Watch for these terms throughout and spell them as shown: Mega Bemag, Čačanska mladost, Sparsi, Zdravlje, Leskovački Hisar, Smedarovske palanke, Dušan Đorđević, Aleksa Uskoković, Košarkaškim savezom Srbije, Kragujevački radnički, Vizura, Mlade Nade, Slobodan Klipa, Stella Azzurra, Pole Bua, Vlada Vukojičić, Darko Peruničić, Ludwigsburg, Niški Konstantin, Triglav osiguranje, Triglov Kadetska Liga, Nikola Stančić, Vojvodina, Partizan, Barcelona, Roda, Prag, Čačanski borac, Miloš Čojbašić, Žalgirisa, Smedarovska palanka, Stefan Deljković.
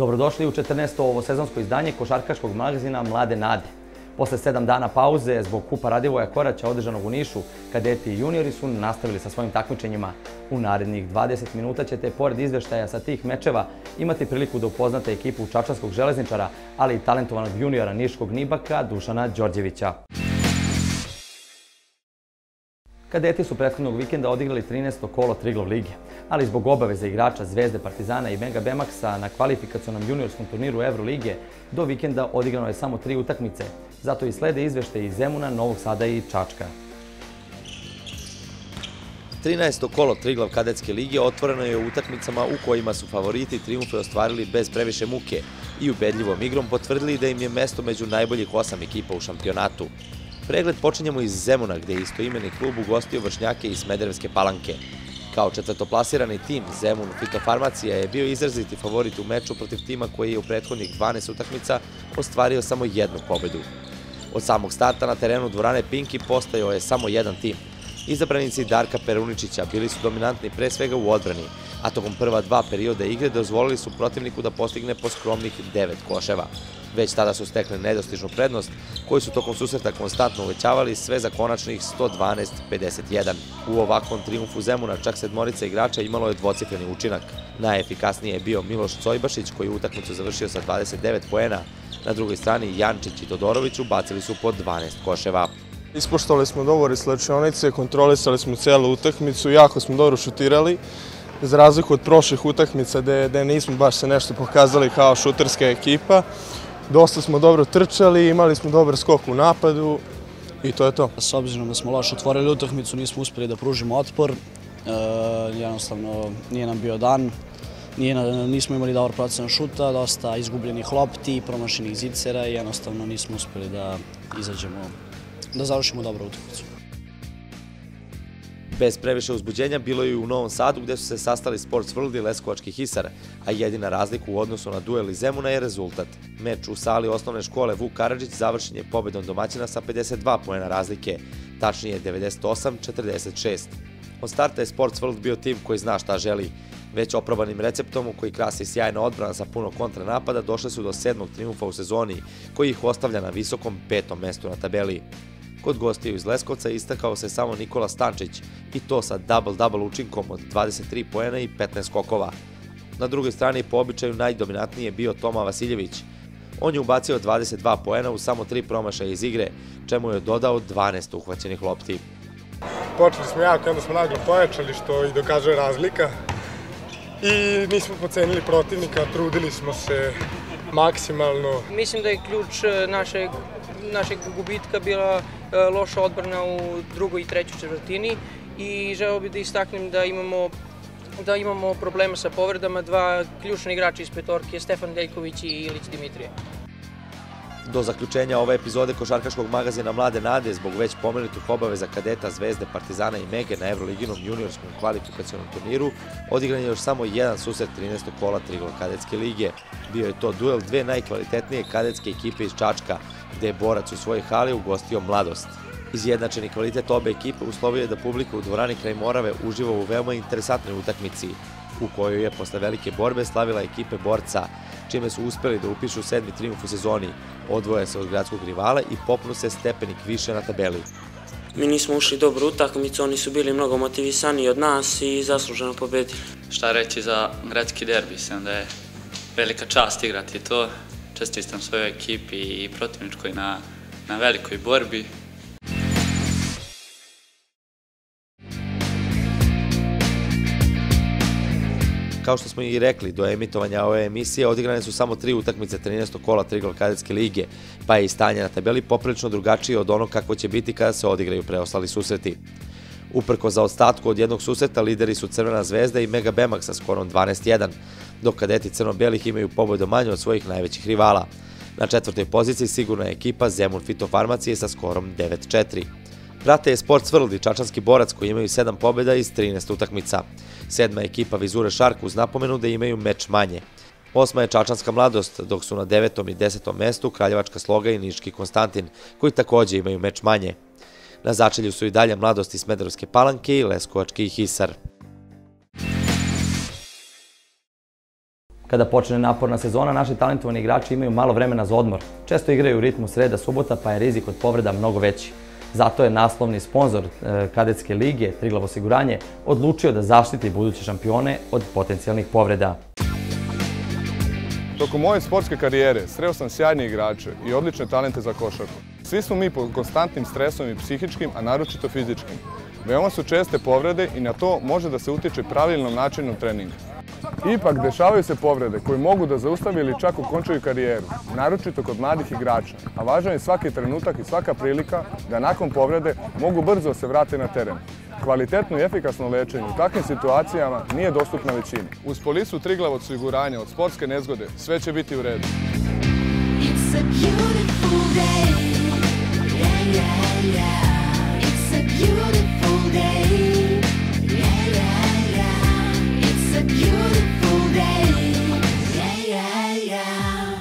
Dobrodošli u 14. ovo sezonsko izdanje košarkaškog magazina Mlade Nade. Posle 7 dana pauze zbog kupa Radivoja Koraća održanog u Nišu, kadeti i juniori su nastavili sa svojim takmičenjima. U narednih 20 minuta ćete, pored izveštaja sa tih mečeva, imati priliku da upoznate ekipu čačanskog železničara, ali i talentovanog juniora Niškog Nibaka Dušana Đorđevića. Kadeti su prethodnog vikenda odigrali 13. kolo Triglav Lige, ali zbog obaveze igrača Zvezde, Partizana i Mega Bemagsa na kvalifikacionom juniorskom turniru Euro Lige do vikenda odigrano je samo 3 utakmice, zato i slede izvešte iz Zemuna, Novog Sada i Čačka. 13. kolo Triglov Kadetske lige otvoreno je u utakmicama u kojima su favoriti triumfe ostvarili bez previše muke i ubedljivom igrom potvrdili da im je mesto među najboljih 8 ekipa u šampionatu. Pregled počinjemo iz Zemuna, gde je istoimeni klub ugostio vršnjake iz Smedarovske Palanke. Kao četvrtoplasirani tim, Zemun Fitofarmacija je bio izraziti favorit u meču protiv tima koji je u prethodnih 12 utakmica ostvario samo 1 pobedu. Od samog starta na terenu dvorane Pinki postojao je samo 1 tim. Izabranici Darka Peruničića bili su dominantni pre svega u odbrani, a tokom prva 2 perioda igre dozvolili su protivniku da postigne po skromnih 9 koševa. Već tada su stekli nedostižnu prednost, koju su tokom susreta konstantno uvećavali sve za konačnih 112-51. U ovakvom triumfu Zemuna čak 7 igrača imalo je dvocifreni učinak. Najefikasniji je bio Miloš Čojbašić, koji je utakmicu završio sa 29 poena. Na drugoj strani Jančić i Todorović ubacili su po 12 koševa. Ispoštovali smo dogovor iz slačionice, kontrolisali smo celu utakmicu, jako smo dobro šutirali. Za razliku od prošlih utakmica gde nismo baš se nešto pokazali kao šuterska ekipa. Dosta smo dobro trčali, imali smo dobar skok u napadu i to je to. S obzirom da smo loše otvorili utakmicu, nismo uspjeli da pružimo otpor. Jednostavno nije nam bio dan, nismo imali dobar procenat šuta, dosta izgubljenih lopti, promašenih zicera i jednostavno nismo uspjeli da izađemo, da završimo dobru utakmicu. Bez previše uzbuđenja bilo je i u Novom Sadu, gde su se sastali Sports World i Leskovački Hisar, a jedina razlika u odnosu na duel i Zemuna je rezultat. Meč u sali osnovne škole Vuk Karadžić završen je pobedom domaćina sa 52 poena razlike, tačnije 98-46. Od starta je Sports World bio tim koji zna šta želi. Već oprobanim receptom u koji krasi sjajna odbrana sa puno kontranapada došle su do 7. triumfa u sezoni, koji ih ostavlja na visokom 5. mestu na tabeli. Kod gostiju iz Leskovca istakao se samo Nikola Stančić, i to sa double-double učinkom od 23 poena i 15 skokova. Na drugoj strani po običaju najdominantniji je bio Toma Vasiljević. On je ubacio 22 poena u samo 3 promašaja iz igre, čemu je dodao 12 uhvaćenih lopti. Počeli smo jako, onda smo naglo pojačali, što i dokazuje razlika. I nismo podcenili protivnika, trudili smo se maksimalno. Mislim da je ključ našeg gubitka bila loša odbrana u drugoj i trećoj četvrtini i želeo bih da istaknem da imamo problema sa povredama 2 ključna igrača iz petorke, Stefan Deljković i Ilić Dimitrije. Do zaključenja ove epizode košarkaškog magazina Mlade Nade, zbog već pomenutih obaveza kadeta Zvezde, Partizana i Mege na Euroliginom juniorskom kvalifikacionom turniru, odigran je još samo 1 susret 13. kola Triglov Kadetske lige. Bio je to duel 2 najkvalitetnije kadetske ekipe iz Čačka, gde je Borac u svojoj hali ugostio Mladost. Izjednačeni kvalitet obe ekipe uslovio je da publika u dvorani Kraj Morave uživa u veoma interesantnoj utakmici, u kojoj je posle velike borbe slavila ekipe Borca, čime su uspeli da upišu 7. triumf u sezoni, odvoje se od gradskog rivala i popnu se stepenik više na tabeli. Mi nismo ušli dobro u utakmicu, oni su bili mnogo motivisani od nas i zasluženo pobedili. Šta reći za gradski derbi, sem da je velika čast igrati to. Čestitam svojoj ekipi i protivničkoj na velikoj borbi. Kao što smo i rekli, do emitovanja ove emisije odigrane su samo 3 utakmice 13. kola Triglov Kadetske lige, pa je i stanje na tabeli poprilično drugačije od onog kako će biti kada se odigraju preostali susreti. Uprko za ostatku od 1 susreta, lideri su Crvena zvezda i Mega Bemag sa skorom 12-1, dok kadeti crno-belih imaju pobedu manje od svojih najvećih rivala. Na 4. poziciji sigurna je ekipa Zemun Fitofarmacije sa skorom 9-4. Prate je Sports World i Čačanski borac, koji imaju 7 pobjeda iz 13 utakmica. 7. ekipa Vizure Šarku, uz napomenu da imaju meč manje. 8. je Čačanska mladost, dok su na 9. i 10. mestu Kraljevačka sloga i Niški Konstantin, koji također imaju meč manje. Na začelju su i dalje Mladost i Smedarovske Palanke i Leskovački Hisar. Kada počne naporna sezona, naši talentovani igrači imaju malo vremena za odmor. Često igraju u ritmu sreda subota, pa je rizik od povreda mnogo veći. Zato je naslovni sponsor Kadetske lige, Triglav osiguranje, odlučio da zaštiti buduće šampione od potencijalnih povreda. Tokom moje sportske karijere sreo sam sjajne igrače i odlične talente za košarku. Svi smo mi pod konstantnim stresom i psihičkim, a naročito fizičkim. Veoma su česte povrede i na to može da se utiče pravilnom načinu treninga. Ipak, dešavaju se povrede koje mogu da zaustave ili čak ukončaju karijeru, naročito kod mladih igrača, a važan je svaki trenutak i svaka prilika da nakon povrede mogu brzo se vrate na teren. Kvalitetno i efikasno lečenje u takvim situacijama nije dostupno većini. Uz polisu Triglav osiguranja od sportske nezgode sve će biti u redu.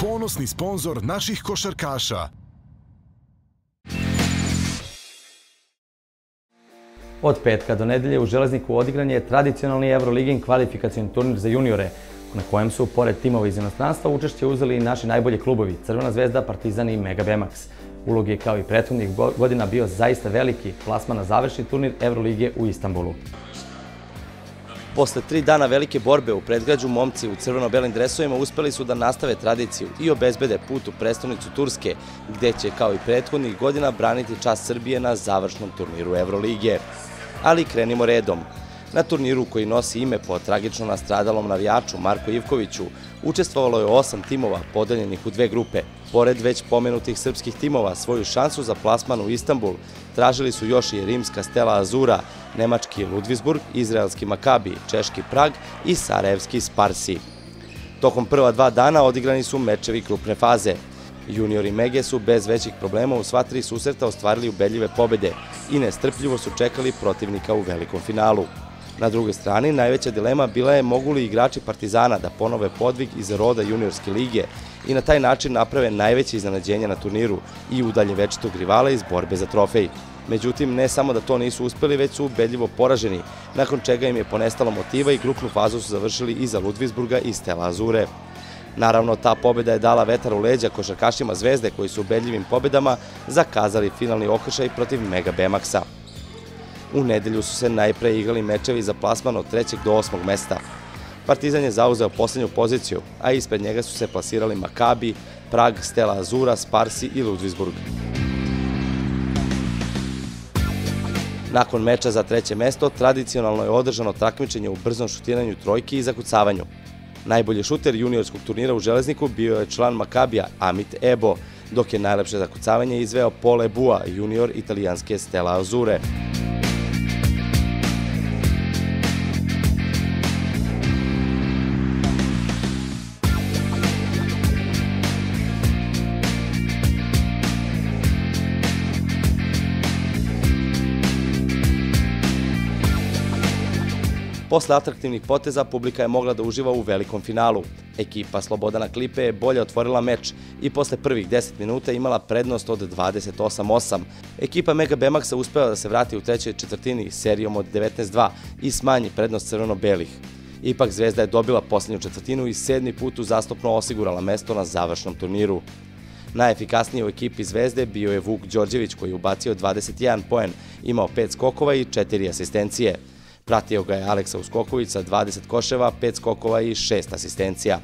Ponosni sponzor naših košarkaša. Od petka do nedelje u Železniku odigran je tradicionalni Euro Ligin kvalifikacioni turnir za juniore, na kojem su, pored timova iz inostranstva, učešće uzeli i naši najbolji klubovi Crvena zvezda, Partizan i Mega Bemag. Ulog je, kao i prethodnih godina, bio zaista veliki plasman na završni turnir Euro Lige u Istanbulu. Posle 3 dana velike borbe u predgrađu, momci u crveno-belim dresovima uspeli su da nastave tradiciju i obezbede put u prestonicu Turske, gde će, kao i prethodnih godina, braniti čast Srbije na završnom turniru Evrolige. Ali krenimo redom. Na turniru, koji nosi ime po tragično nastradalom navijaču Marku Ivkoviću, učestvovalo je 8 timova podeljenih u 2 grupe. Pored već pomenutih srpskih timova, svoju šansu za plasman u Istanbul tražili su još i rimska Stella Azzurra, nemački Ludwigsburg, izraelski Makabi, češki Prag i sarajevski Sparsi. Tokom prva 2 dana odigrani su mečevi grupne faze. Juniori Mege su bez većih problema u sva 3 susreta ostvarili ubedljive pobede i nestrpljivo su čekali protivnika u velikom finalu. Na drugoj strani, najveća dilema bila je mogu li igrači Partizana da ponove podvig iz Roda juniorske lige i na taj način naprave najveće iznenađenje na turniru i udalje večitog rivala iz borbe za trofej. Međutim, ne samo da to nisu uspeli, već su ubedljivo poraženi, nakon čega im je ponestalo motiva i grupnu fazu su završili iza Ludwigsburga i Stella Azzurre. Naravno, ta pobjeda je dala vetar u leđa košarkašima Zvezde, koji su ubedljivim pobjedama zakazali finalni okršaj protiv Mega Bemagsa. U nedelju su se najpre igrali mečevi za plasman od 3. do 8. mesta. Partizan je zauzeo posljednju poziciju, a ispred njega su se plasirali Makabi, Prag, Stella Azzurra, Sparsi i Ludwigsburg. Nakon meča za 3. mesto, tradicionalno je održano takmičenje u brzom šutiranju trojki i zakucavanju. Najbolji šuter juniorskog turnira u Železniku bio je član Makabija Amit Ebo, dok je najlepše zakucavanje izveo Pole Bua, junior italijanske Stella Azzurre. Posle atraktivnih poteza, publika je mogla da uživa u velikom finalu. Ekipa Slobodana Klipe je bolje otvorila meč i posle prvih 10 minuta imala prednost od 28-8. Ekipa Mega Bemagsa uspela da se vrati u trećoj četvrtini serijom od 19-2 i smanji prednost crveno-belih. Ipak, Zvezda je dobila posljednju četvrtinu i 7. put uzastopno osigurala mesto na završnom turniru. Najefikasniji u ekipi Zvezde bio je Vuk Karadžić, koji je ubacio 21 poen, imao 5 skokova i 4 asistencije. Pratio ga je Aleksa Uskoković sa 20 koševa, 5 skokova i 6 asistencija.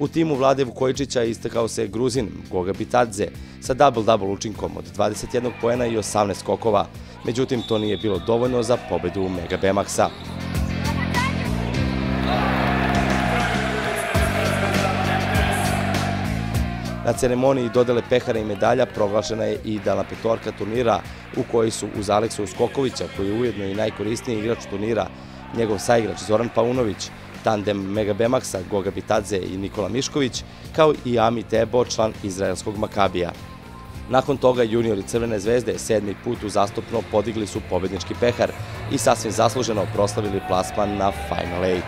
U timu Vlade Vukojičića istakao se Gruzin Goga Bitadze sa double-double učinkom od 21 poena i 18 skokova. Međutim, to nije bilo dovoljno za pobedu Mega Bemagsa. Na ceremoniji dodele pehara i medalja proglašena je i idealna petorka turnira, u kojoj su uz Aleksu Uskokovića, koji je ujedno i najkorisniji igrač turnira, njegov saigrač Zoran Paunović, tandem Mega Bemagsa Goga Bitadze i Nikola Mišković, kao i Amit Ebo, član izraelskog Makabija. Nakon toga, juniori Crvene zvezde 7. put uzastopno podigli su pobednički pehar i sasvim zasluženo proslavili plasman na Final 8.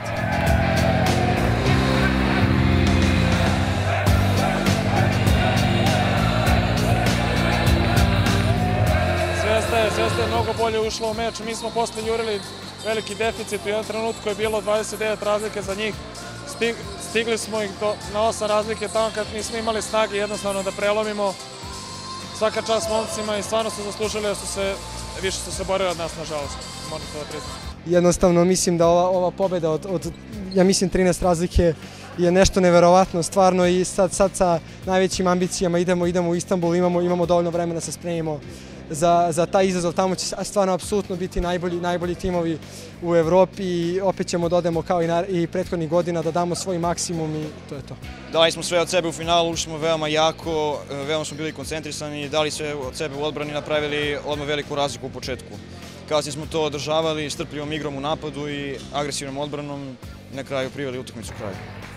Zvezda je mnogo bolje ušla u meč, mi smo posle jurili veliki deficit, u jednom trenutku je bilo 29 razlike za njih, Stigli smo ih na 8 razlike tamo kad nismo imali snage jednostavno da prelomimo. Svaka čast momcima i stvarno su zaslužili da više su se borili od nas, nažalost. Moram to da priznam. Jednostavno mislim da ova pobjeda od, ja mislim, 13 razlike je nešto neverovatno, stvarno, i sad sa najvećim ambicijama idemo u Istanbul, imamo dovoljno vremena da se spremimo za taj izazov. Tamo će stvarno apsolutno biti najbolji timovi u Evropi i opet ćemo da odemo kao i prethodnih godina, da damo svoj maksimum i to je to. Dali smo sve od sebe u finalu, ušli smo veoma jako, veoma smo bili koncentrisani, dali sve od sebe u odbrani, napravili odmah veliku razliku u početku. Kasnije smo to održavali strpljivom igrom u napadu i agresivnom odbranom i na kraju priveli utakmicu kraju.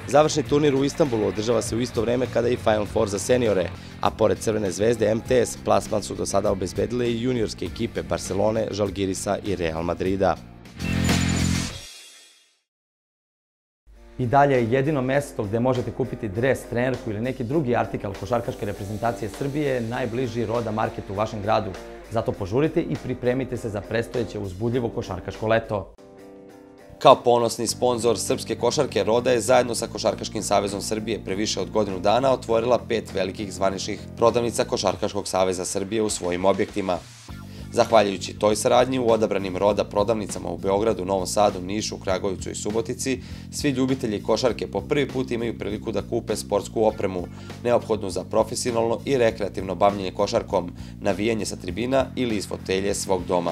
Završni turnir u Istanbulu održava se u isto vreme kada i Final Four za seniore, a pored Crvene zvezde MTS plasman su do sada obezbedile i juniorske ekipe Barcelone, Žalgirisa i Real Madrida. I dalje je jedino mesto gde možete kupiti dres, trenerku ili neki drugi artikal košarkaške reprezentacije Srbije najbliži Roda market u vašem gradu. Zato požurite i pripremite se za predstojeće uzbudljivo košarkaško leto. Kao ponosni sponzor srpske košarke, Roda je zajedno sa Košarkaškim savezom Srbije pre više od godinu dana otvorila 5 velikih zvaničnih prodavnica Košarkaškog saveza Srbije u svojim objektima. Zahvaljujući toj saradnji u odabranim Roda prodavnicama u Beogradu, Novom Sadu, Nišu, Kragujevcu i Subotici, svi ljubitelji košarke po prvi put imaju priliku da kupe sportsku opremu, neophodnu za profesionalno i rekreativno bavljenje košarkom, navijanje sa tribina ili iz fotelje svog doma.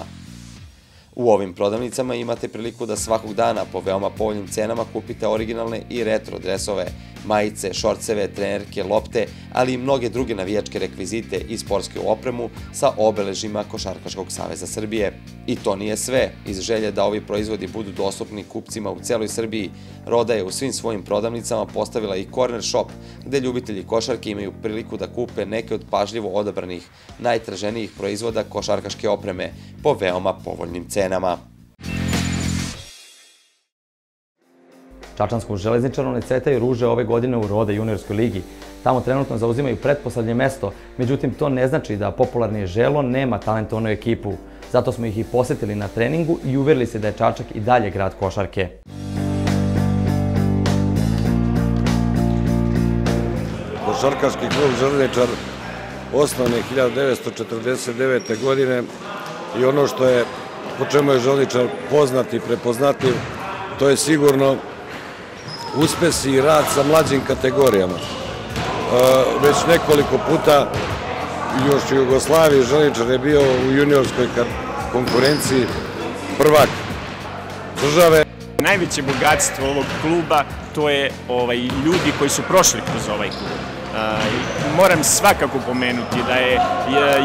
U ovim prodavnicama imate priliku da svakog dana po veoma povoljnim cenama kupite originalne i retro dresove, majice, šorceve, trenerke, lopte, ali i mnoge druge navijačke rekvizite i sportsku opremu sa obeležima Košarkaškog saveza Srbije. I to nije sve. Iz želje da ovi proizvodi budu dostupni kupcima u celoj Srbiji, Roda je u svim svojim prodavnicama postavila i corner shop, gde ljubitelji košarke imaju priliku da kupe neke od pažljivo odabranih, najtraženijih proizvoda košarkaške opreme po veoma povoljnim cenama. Čačansku železničaru ne cvetaju ruže ove godine u Roda juniorskoj ligi. Tamo trenutno zauzimaju pretposlednje mesto, međutim to ne znači da popularni Želo nema talentovnu ekipu. Zato smo ih i posetili na treningu i uverili se da je Čačak i dalje grad košarke. Košarkaški klub Željičar osnovan je 1949. godine i ono što je, po čemu je Željičar poznat i prepoznatljiv, to je sigurno uspesi i rad sa mlađim kategorijama. Već nekoliko puta, još u Jugoslaviji, Željičar je bio u juniorskoj konkurenciji prvak države. Najveće bogatstvo ovog kluba to je ljudi koji su prošli kroz ovaj klub. Moram svakako pomenuti da je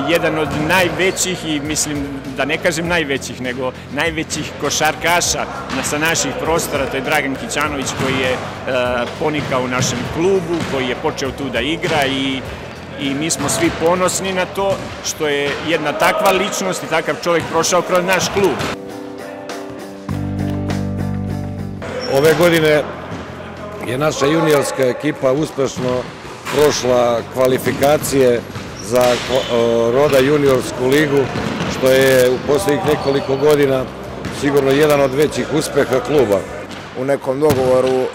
jedan od najvećih, i mislim da ne kažem najvećih, nego najvećih košarkaša sa naših prostora, to je Dragan Kićanović koji je ponikao u našem klubu, koji je počeo tu da igra i mi smo svi ponosni na to što je jedna takva ličnost i takav čovjek prošao kroz naš klub. Ove godine je naša juniorska ekipa uspešno prošla kvalifikacije za Roda juniorsku ligu, što je u posljednjih nekoliko godina sigurno jedan od većih uspeha kluba. U nekom dogovoru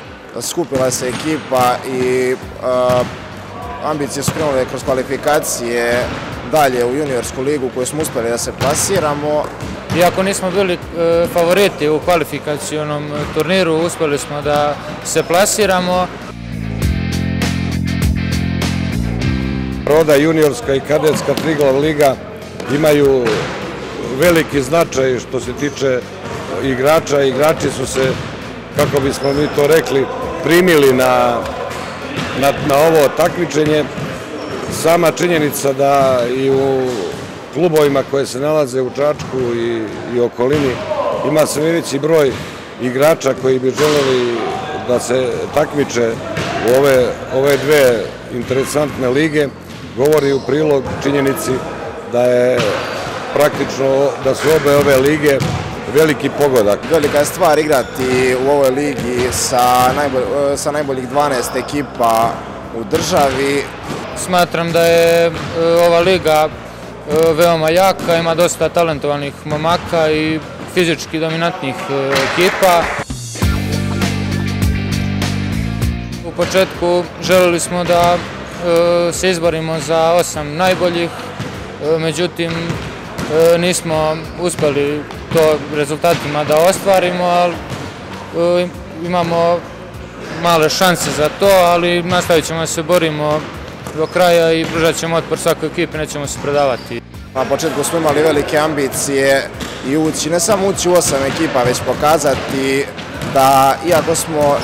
skupila se ekipa i ambicije su krenule kroz kvalifikacije dalje u juniorsku ligu koju smo uspeli da se plasiramo. Iako nismo bili favoriti u kvalifikacijonom turniru, uspeli smo da se plasiramo. Roda juniorska i kadetska Triglav liga imaju veliki značaj što se tiče igrača. Igrači su se, kako bismo mi to rekli, primili na ovo takmičenje. Sama činjenica da i u klubovima koje se nalaze u Čačku i okolini ima sve veći broj igrača koji bi želeli da se takmiče u ove dve interesantne lige, govori u prilog činjenici da je praktično, da su obe ove lige veliki pogodak. Velika je stvar igrati u ovoj ligi sa najboljih 12 ekipa u državi. Smatram da je ova liga veoma jaka, ima dosta talentovanih momaka i fizički dominantnih ekipa. početku želeli smo da se izborimo za 8 najboljih, međutim nismo uspeli to rezultatima da ostvarimo, ali imamo male šanse za to, ali nastavit ćemo da se borimo do kraja i pružat ćemo otpor svakoj ekipi, nećemo se predavati. Na početku smo imali velike ambicije i ući, ne samo ući u 8 ekipa, već pokazati da, iako smo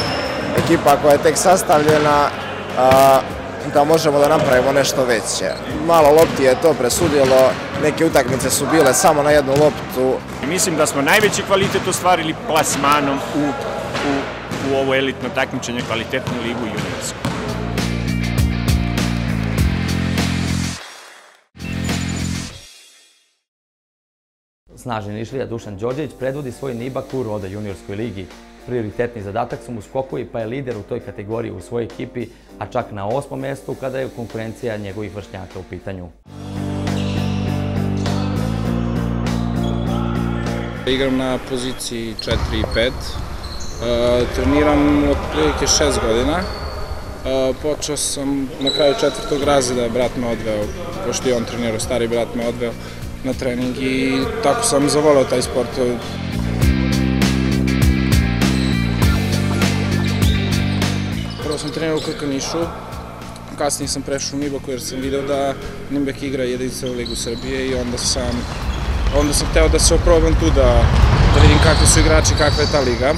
ekipa koja je tek sastavljena, da možemo da napravimo nešto veće. Malo lopti je to presudilo, neke utakmice su bile samo na jednu loptu. Mislim da smo najveći kvalitet ostvarili plasmanom u ovo elitno takmičenje, kvalitetnu ligu juniorsku. Snažni Nišlija Dušan Đorđević predvodi svoj Nibak u Roda juniorskoj ligi. Prioritetni zadatak su mu skokovi, pa je lider u toj kategoriji u svojoj ekipi, a čak na 8. mjestu kada je konkurencija njegovih vršnjaka u pitanju. Igram na poziciji 4 i 5. Treniram otprilike 6 godina. Počeo sam na kraju 4. razreda, brat me odveo, pošto je on trenirao, stari brat me odveo na trening i tako sam zavoleo taj sport. Prvo sam trenirao u KK Nišu, kasnije sam prešao u Nibaku jer sam video da Nibak igra jedinice u Ligu Srbije i onda sam hteo da se oprobam tu, da vidim kakvi su igrači, kakva je ta liga.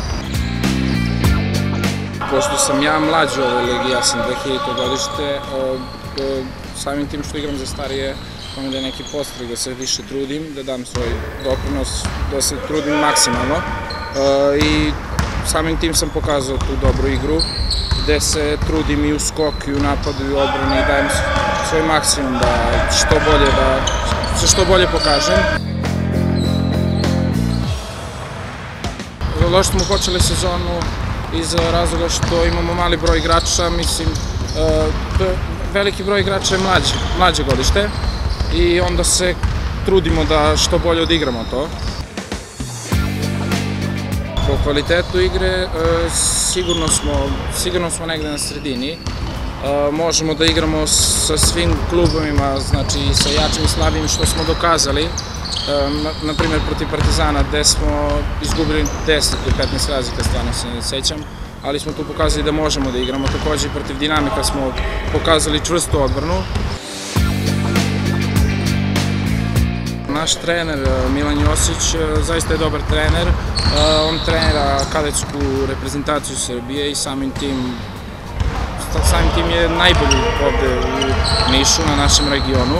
Pošto sam ja mlađi u ovoj ligi, ja sam 2000 godište, samim tim što igram za starije, imam da je neki podstrek da se više trudim, da dam svoj doprinos, da se trudim maksimalno i samim tim sam pokazao tu dobru igru gde se trudim i u skoku, i u napadu, i u obrani i dajem svoj maksimum da se što bolje pokažem. Loše smo počeli sezonu iz razloga što imamo mali broj igrača, mislim, veliki broj igrača je mlađe godište i onda se trudimo da što bolje odigramo to. Po kvalitetu igre sigurno smo negde na sredini. Možemo da igramo sa svim klubovima, znači i sa jačim i slabim, što smo dokazali. Naprimjer protiv Partizana gde smo izgubili 10 do 15 razlika, stvarno se ne sećam, ali smo tu pokazali da možemo da igramo. Također protiv Dinamika smo pokazali čvrstu odbranu. Naš trener Milan Josić zaista je dobar trener, on trenira kadetsku reprezentaciju Srbije i samim tim je najbolji ovde u Nišu, na našem regionu.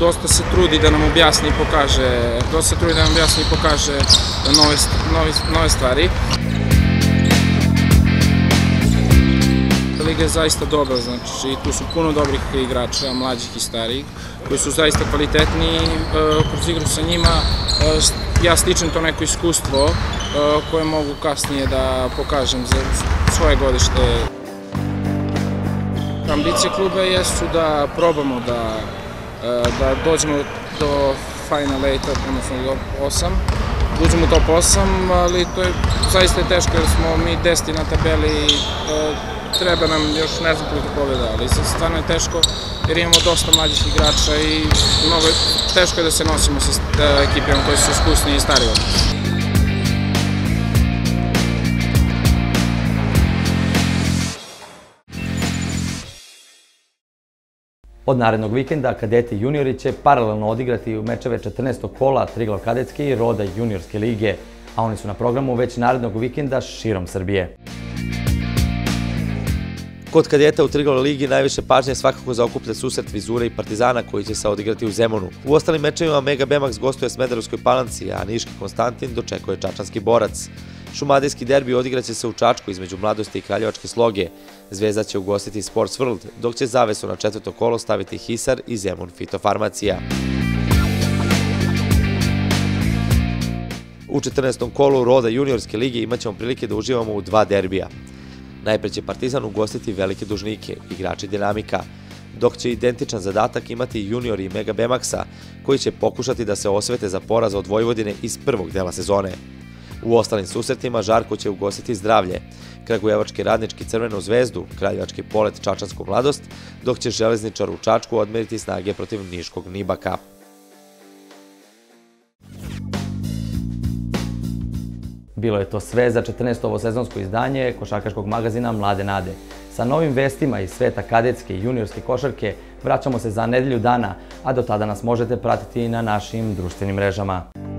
Dosta se trudi da nam objasni i pokaže nove stvari. Liga je zaista dobra, znači tu su puno dobrih igrača, mlađih i starijih, koji su zaista kvalitetni i kroz igru sa njima ja stičem to neko iskustvo koje mogu kasnije da pokažem za svoje godište. Ambicije kluba jesu da probamo da dođemo do Final 8, odnosno do 8. Uđemo u top 8, ali to je zaista teško jer smo mi 10. na tabeli i treba nam još ne znam koliko pobjeda, ali stvarno je teško jer imamo dosta mlađih igrača i teško je da se nosimo sa ekipima koji su iskusni i stariji. Od narednog vikenda kadeti i juniori će paralelno odigrati u mečeve 14. kola Triglav kadetske i Roda juniorske lige, a oni su na programu već narednog vikenda širom Srbije. Kod kadeta u Triglavoj ligi najviše pažnje svakako zaokuplja susret Vizure i Partizana koji će se odigrati u Zemunu. U ostalim mečevima Mega Bemag gostuje Smedarovskoj palanci, a Niški Konstantin dočekuje Čačanski borac. Šumadijski derbi odigraće se u Čačku između Mladosti i Kraljevačke sloge. Zvezda će ugostiti Sports World, dok će zavesu na 4. kolo staviti Hisar i Zemun Fitofarmacija. U 14. kolu Roda juniorske ligi imaćemo prilike da uživamo u dva derbija. Najpre će Partizan ugostiti velike dužnike, igrači Dinamika, dok će identičan zadatak imati juniori i Mega Bemaksa, koji će pokušati da se osvete za poraz od Vojvodine iz prvog dela sezone. U ostalim susretima Žarko će ugostiti Zdravlje, kragujevački Radnički Crvenu zvezdu, kraljevački Polet Čačansku Mladost, dok će Železničar u Čačku odmeriti snage protiv Niškog Nibaka. Bilo je to sve za 14. ovosezonsko izdanje košarkaškog magazina Mlade Nade. Sa novim vestima iz sveta kadetske i juniorske košarke vraćamo se za nedelju dana, a do tada nas možete pratiti i na našim društvenim mrežama.